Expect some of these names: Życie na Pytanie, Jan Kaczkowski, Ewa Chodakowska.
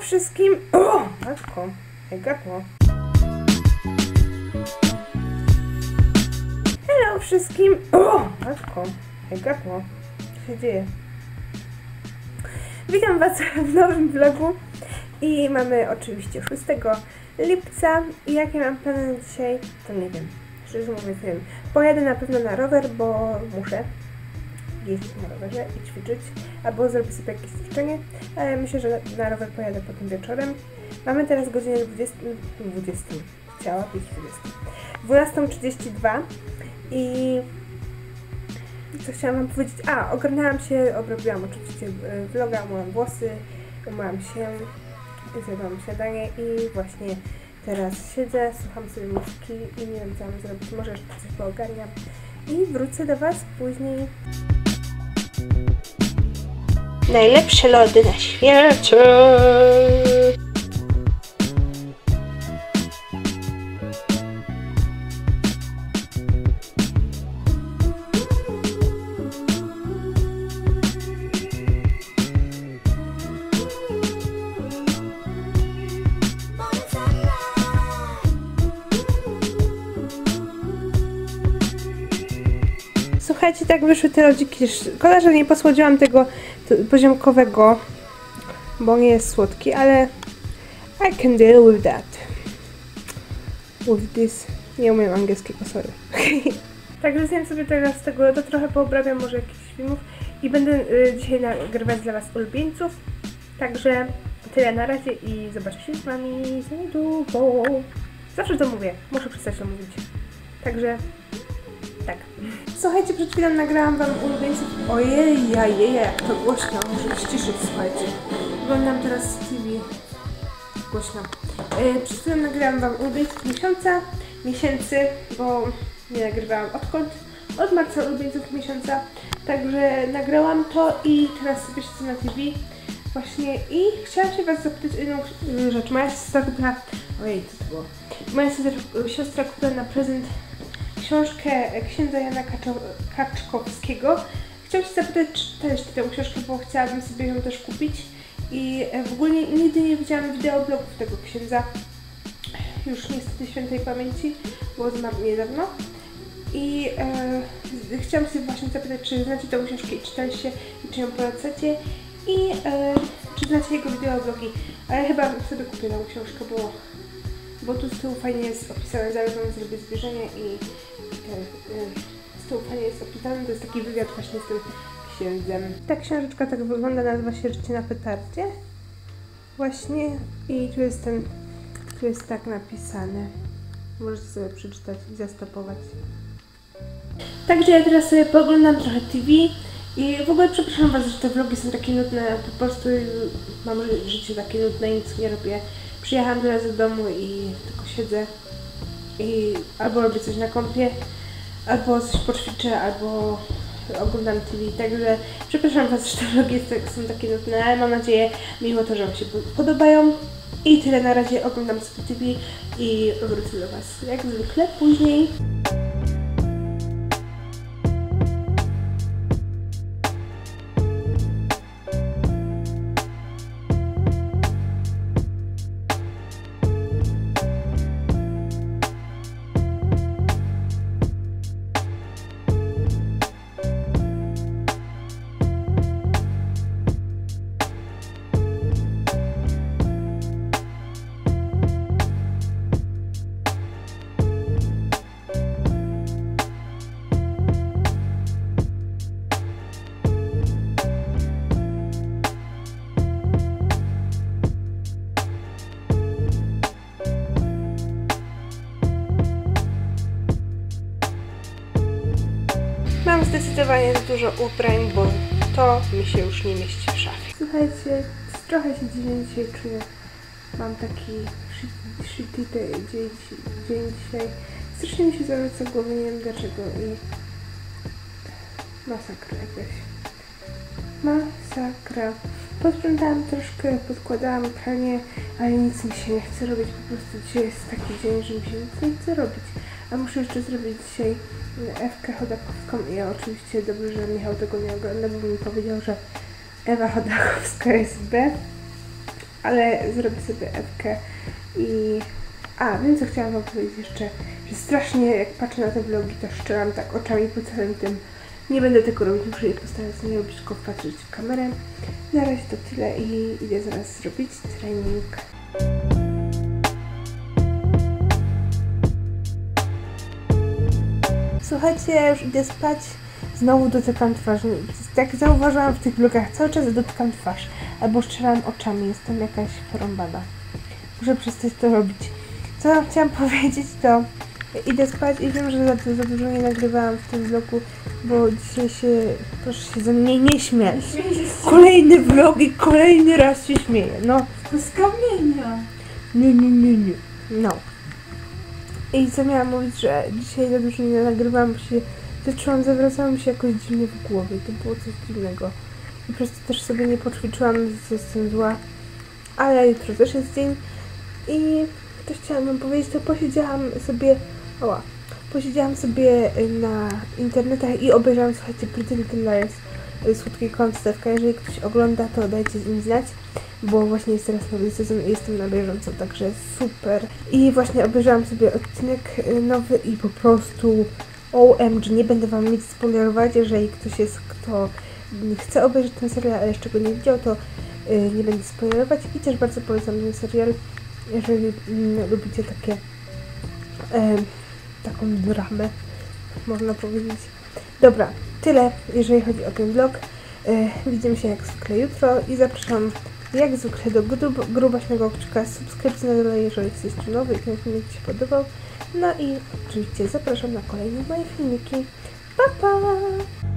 wszystkim... O! Matko, jak gardło. Hello wszystkim... O! Matko, jak gardło. Co się dzieje? Witam Was w nowym vlogu. I mamy oczywiście 6 lipca. I jakie mam plany na dzisiaj? To nie wiem. Szczerze mówiąc nie wiem. Pojadę na pewno na rower, bo muszę jeździć na rowerze i ćwiczyć, albo zrobię sobie jakieś ćwiczenie, ale myślę, że na rower pojadę potem wieczorem. Mamy teraz godzinę 12:32 i co chciałam Wam powiedzieć? A, ogarnęłam się, obrobiłam oczywiście vloga, umyłam włosy, umyłam się, zjadłam śniadanie i właśnie teraz siedzę, słucham sobie muzyki i nie wiem co mam zrobić, może jeszcze coś poogarniam i wrócę do Was później. Najlepsze lody na świecie! Słuchajcie, tak wyszły te lodziki. Szkoda, że nie posłodziłam tego poziomkowego, bo nie jest słodki, ale I can deal with that. With this. Nie umiem angielskiego, sorry. Także zjem sobie teraz z tego lodu, trochę poobrabiam może jakichś filmów i będę dzisiaj nagrywać dla Was ulubieńców. Także tyle na razie i zobaczcie się z Wami za niedługo. Zawsze to mówię, muszę przestać to mówić. Także... tak. Słuchajcie, przed chwilą nagrałam Wam ulubieńców. Ojej, jak to głośno. Muszę ściszyć, słuchajcie. Oglądam teraz TV. Głośno. Przed chwilą nagrałam Wam ulubieńców miesięcy, bo nie nagrywałam odkąd. Od marca ulubieńców miesiąca. Także nagrałam to i teraz sobie siedzę na TV. Właśnie i chciałam się Was zapytać o jedną rzecz. Moja siostra kupiła... Ojej, co to było? Moja siostra kupiła na prezent książkę księdza Jana Kaczkowskiego. Chciałam się zapytać, czy czytałeś tę książkę, bo chciałabym sobie ją też kupić. I w ogóle nigdy nie widziałam wideoblogów tego księdza. Już niestety świętej pamięci, bo znam niedawno. I chciałam sobie właśnie zapytać, czy znacie tę książkę i czytaliście, i czy ją polecacie. I czy znacie jego wideoblogi. Ale chyba sobie kupię tę książkę, bo tu z tyłu fajnie jest opisane, zaraz Wam zrobię zbliżenie i z tyłu fajnie jest opisane, to jest taki wywiad właśnie z tym księdzem. Ta książeczka tak wygląda, nazywa się Życie na Pytanie. Właśnie i tu jest ten, tu jest tak napisane. Możecie sobie przeczytać i zastopować. Także ja teraz sobie pooglądam trochę TV i w ogóle przepraszam Was, że te vlogi są takie nudne, po prostu mam życie takie nudne, nic nie robię. Przyjechałam teraz do domu i tylko siedzę i albo robię coś na kompie, albo coś poćwiczę, albo oglądam TV, także przepraszam Was, że te vlogi są takie nudne, ale mam nadzieję mimo to, że Wam się podobają. I tyle na razie, oglądam sobie TV i wrócę do Was jak zwykle później. Mam zdecydowanie dużo ubrań, bo to mi się już nie mieści w szafie. Słuchajcie, trochę się dziwnie dzisiaj czuję. Mam taki shitty dzień dzisiaj. Strasznie mi się zawraca głowy, nie wiem dlaczego i... masakra jakaś. Masakra. Posprzątałam troszkę, podkładałam pranie, ale nic mi się nie chce robić. Po prostu dzisiaj jest taki dzień, że mi się nic nie chce robić. A muszę jeszcze zrobić dzisiaj Ewkę Chodakowską i ja oczywiście dobrze, że Michał tego nie ogląda, bo mi powiedział, że Ewa Chodakowska jest B ale zrobię sobie Ewkę i... A, wiem, co chciałam wam powiedzieć jeszcze, że strasznie jak patrzę na te vlogi, to szczelam tak oczami po całym tym. Nie będę tego robić, muszę je postarać nie robić, tylko patrzeć w kamerę. Na razie to tyle i idę zaraz zrobić trening. Słuchajcie, już idę spać. Znowu dotykam twarzy. Jak zauważyłam w tych vlogach, cały czas dotykam twarz. Albo strzelam oczami, jestem jakaś porąbana. Muszę przestać to robić. Co wam chciałam powiedzieć, to idę spać i wiem, że za dużo nie nagrywałam w tym vlogu, bo dzisiaj się, proszę się ze mnie nie śmiać. Kolejny vlog i kolejny raz się śmieję, no. Z kamienia. Nie. No. I co miałam mówić, że dzisiaj za dużo nie nagrywałam, bo się zaczęłam, zawracało mi się jakoś dziwnie w głowie, to było coś dziwnego. I po prostu też sobie nie poćwiczyłam, że jestem zła, ale jutro też jest dzień i... To chciałam wam powiedzieć, to posiedziałam sobie na internetach i obejrzałam, słuchajcie, Pretty Little Liars, Słodki Kąt Stewka. Jeżeli ktoś ogląda, to dajcie im znać, bo właśnie jest teraz nowy sezon i jestem na bieżąco, także super. I właśnie obejrzałam sobie odcinek nowy i po prostu OMG, nie będę wam nic spoilerować, jeżeli ktoś jest, kto chce obejrzeć ten serial, ale jeszcze go nie widział, to nie będę spoilerować i też bardzo polecam ten serial. Jeżeli lubicie takie, taką dramę, można powiedzieć. Dobra, tyle, jeżeli chodzi o ten vlog. Widzimy się jak zwykle jutro i zapraszam jak zwykle do grubaśnego okrzyczka, subskrypcji na dole, jeżeli jesteście nowy i ten filmik się podobał. No i oczywiście zapraszam na kolejne moje filmiki. Pa, pa!